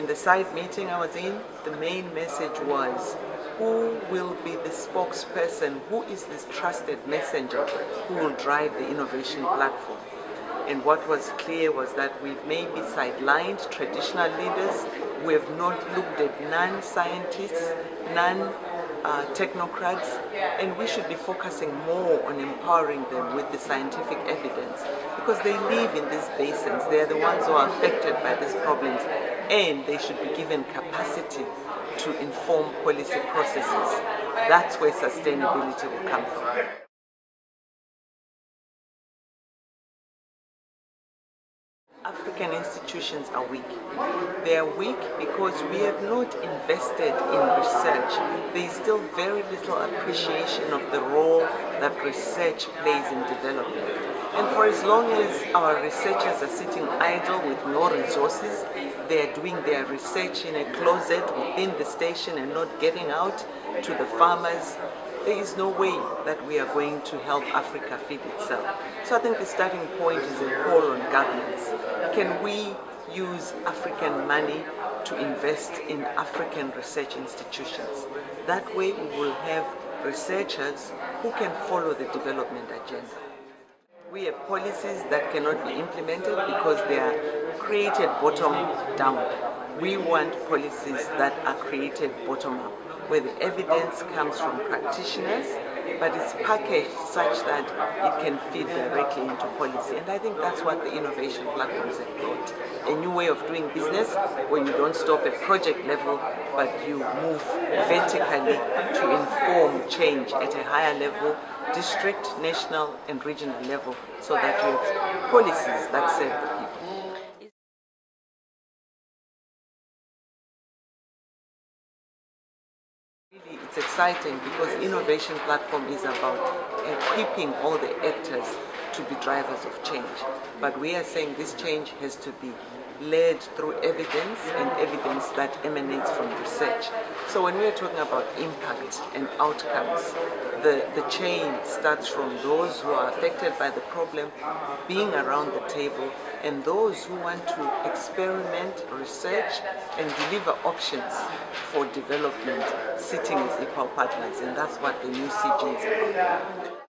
In the side meeting I was in, the main message was, who will be the spokesperson, who is this trusted messenger who will drive the innovation platform? And what was clear was that we've maybe sidelined traditional leaders, we have not looked at non-scientists, non-technocrats, and we should be focusing more on empowering them with the scientific evidence, because they live in these basins, they are the ones who are affected by these problems, and they should be given capacity to inform policy processes. That's where sustainability will come from. African institutions are weak. They are weak because we have not invested in research. There is still very little appreciation of the role that research plays in development. And for as long as our researchers are sitting idle with no resources, they are doing their research in a closet within the station and not getting out to the farmers, there is no way that we are going to help Africa feed itself. So I think the starting point is a call on governments. Can we use African money to invest in African research institutions? That way we will have researchers who can follow the development agenda. We have policies that cannot be implemented because they are created bottom-down. We want policies that are created bottom-up, where the evidence comes from practitioners, but it's packaged such that it can feed directly into policy. And I think that's what the innovation platforms have brought. A new way of doing business where you don't stop at project level, but you move vertically to inform change at a higher level, district, national, and regional level, so that you have policies that serve the people. Really, it's exciting because innovation platform is about equipping all the actors to be drivers of change. But we are saying this change has to be led through evidence, and evidence that emanates from research. So when we are talking about impact and outcomes, the chain starts from those who are affected by the problem being around the table, and those who want to experiment, research, and deliver options for development sitting as equal partners, and that's what the new CGs are.